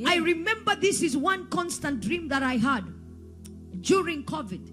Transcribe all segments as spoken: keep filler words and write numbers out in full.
Yeah. I remember this is one constant dream that I had during COVID.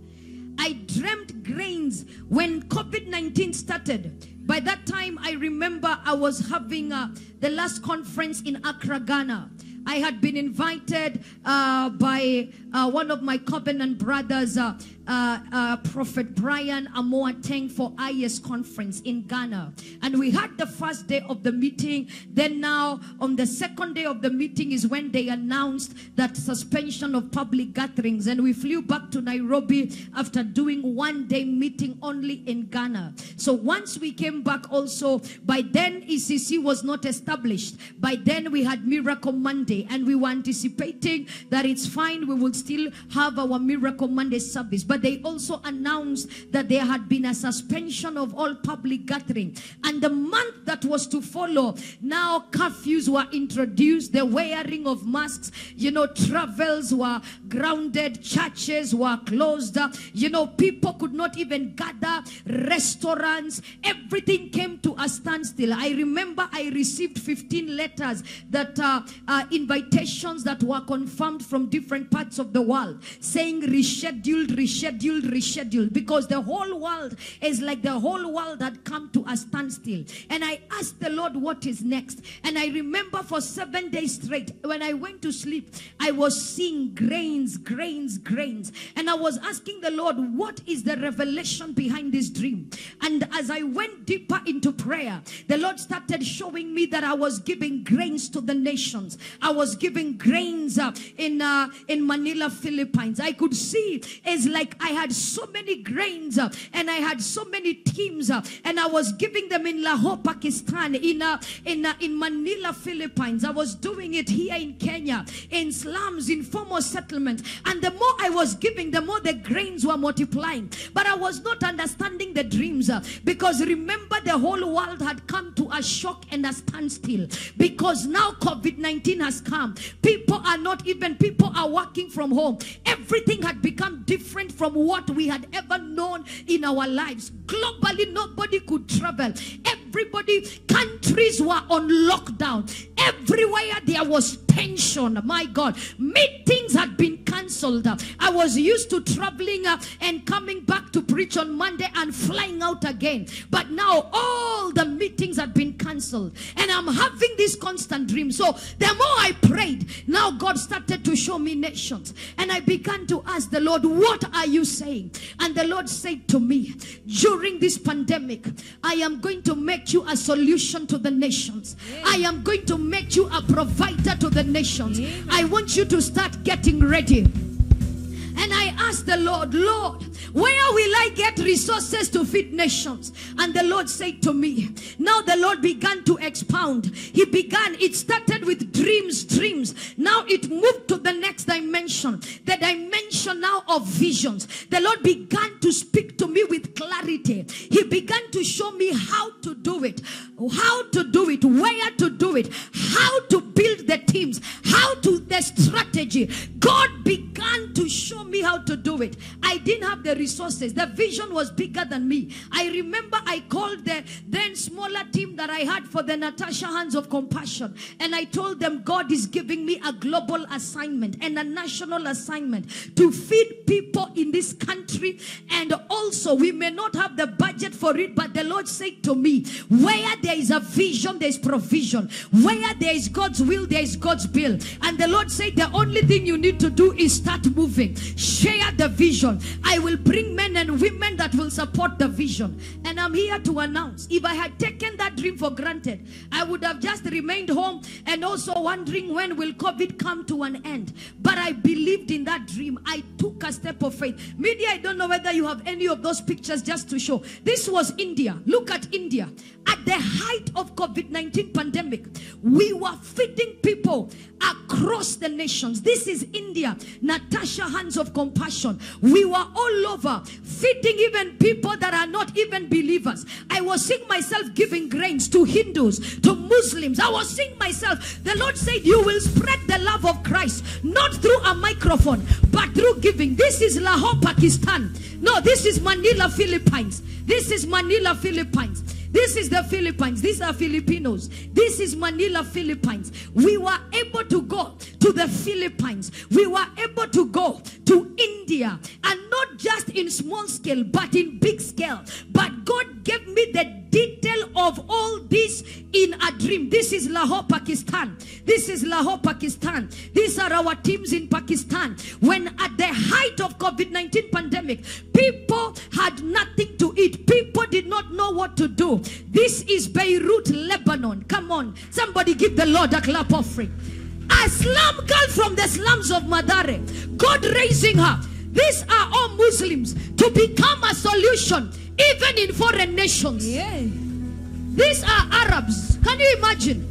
I dreamt grains when COVID nineteen started. By that time, I remember I was having uh, the last conference in Accra, Ghana. I had been invited uh, by uh, one of my covenant brothers, uh, uh, uh, Prophet Brian Amoa Teng, for I S conference in Ghana. And we had the first day of the meeting. Then now, on the second day of the meeting is when they announced that suspension of public gatherings. And we flew back to Nairobi after doing one day meeting only in Ghana. So once we came back also, by then E C C was not established. By then we had Miracle Monday. And we were anticipating that it's fine, we will still have our Miracle Monday service. But they also announced that there had been a suspension of all public gathering. And the month that was to follow, now curfews were introduced, the wearing of masks, you know, travels were grounded, churches were closed, you know, people could not even gather, restaurants, everything came to a standstill. I remember I received fifteen letters that uh, uh, invitations that were confirmed from different parts of the world saying rescheduled, rescheduled, rescheduled, because the whole world is like the whole world had come to a standstill. And I asked the Lord, what is next? And I remember for seven days straight, when I went to sleep, I was seeing grains, grains, grains. And I was asking the Lord, what is the revelation behind this dream? And as I went deeper into prayer, the Lord started showing me that I was giving grains to the nations. I was giving grains uh, in uh, in Manila, Philippines. I could see it's like I had so many grains uh, and I had so many teams uh, and I was giving them in Lahore, Pakistan, in uh, in uh, in Manila, Philippines. I was doing it here in Kenya, in slums, in formal settlements. And the more I was giving, the more the grains were multiplying. But I was not understanding the dreams uh, because remember, the whole world had come to a shock and a standstill because now COVID nineteen has come. People are not even, people are working from home. Everything had become different from what we had ever known in our lives. Globally, nobody could travel. Everybody, countries were on lockdown. Everywhere there was tension. My God, meetings had been cancelled. I was used to traveling and coming back to preach on Monday and flying out again. But now all the meetings had been cancelled. And I'm having this constant dream. So the more I prayed, now God started to show me nations. And I began to ask the Lord, what are you saying? And the Lord said to me, during this pandemic, I am going to make you a solution to the nations. Yeah. I am going to make you a provider to the nations. Yeah. I want you to start getting ready. And I asked the Lord, Lord, where will I get resources to feed nations? And the Lord said to me, now the Lord began to expound. He began, it started with dreams, dreams. Now it moved to the next dimension, the dimension now of visions. The Lord began to speak to me with clarity. He began to show me how to do it, how to do it, where to do it, how to build the teams, how to the strategy. God began to show me how to do it. I didn't have the resources. The vision was bigger than me. I remember I called the then smaller team that I had for the Natasha Hands of Compassion, and I told them, God is giving me a global assignment and a national assignment to feed people in this country, and also we may not have the budget for it, but the Lord said to me, where there is a vision, there is provision. Where there is God's will, there is God's bill. And the Lord said, the only thing you need to do is start moving. Share the vision. I will bring men and women that will support the vision. And I'm here to announce, if I had taken that dream for granted, I would have just remained home and also wondering when will COVID come to an end. But I believed in that dream. I took a step of faith. Media, I don't know whether you have any of those pictures just to show. This was India. Look at India. At the height of COVID nineteen pandemic, we were feeding people across the nations. This is India, Natasha Hands of Compassion. We were all over feeding even people that are not even believers. I was seeing myself giving grains to Hindus, to Muslims. I was seeing myself. The Lord said, you will spread the love of Christ, not through a microphone, but through giving. This is Lahore, Pakistan. No, this is Manila, Philippines. This is Manila, Philippines. This is the Philippines. These are Filipinos. This is Manila, Philippines. We were able to go to to the Philippines. We were able to go to India, and not just in small scale, but in big scale. But God gave me the detail of all this in a dream. This is Lahore, Pakistan. This is Lahore, Pakistan. These are our teams in Pakistan. When at the height of COVID nineteen pandemic, people had nothing to eat. People did not know what to do. This is Beirut, Lebanon. Come on, somebody give the Lord a clap offering. A slum girl from the slums of Madare, God raising her. These are all Muslims to become a solution even in foreign nations. Yeah. These are Arabs. Can you imagine?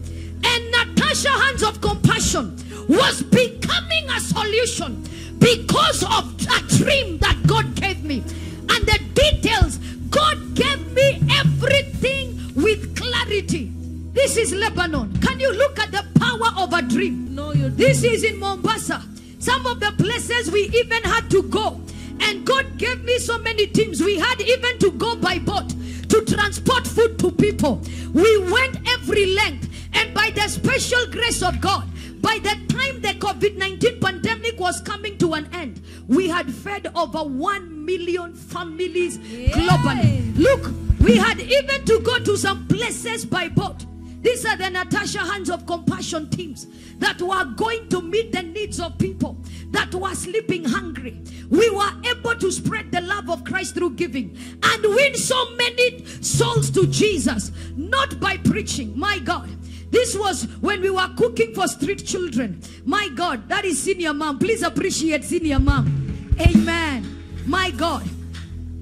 And Natasha Hands of Compassion was becoming a solution because of a dream that God gave me. And the details, God gave me everything with clarity. This is Lebanon. Can you look at the power of a dream? No, you don't. This is in Mombasa. Some of the places we even had to go. And God gave me so many teams. We had even to go by boat to transport food to people. We went every length. And by the special grace of God, by the time the COVID nineteen pandemic was coming to an end, we had fed over one million families globally. Look, we had even to go to some places by boat. These are the Natasha Hands of Compassion teams that were going to meet the needs of people that were sleeping hungry. We were able to spread the love of Christ through giving and win so many souls to Jesus, not by preaching. My God, this was when we were cooking for street children. My God, that is senior mom. Please appreciate senior mom. Amen. My God,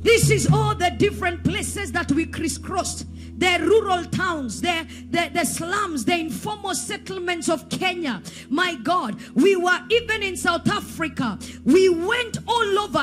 this is all the different places that we crisscrossed. The rural towns, the, the, the slums, the informal settlements of Kenya. My God, we were even in South Africa. We went all over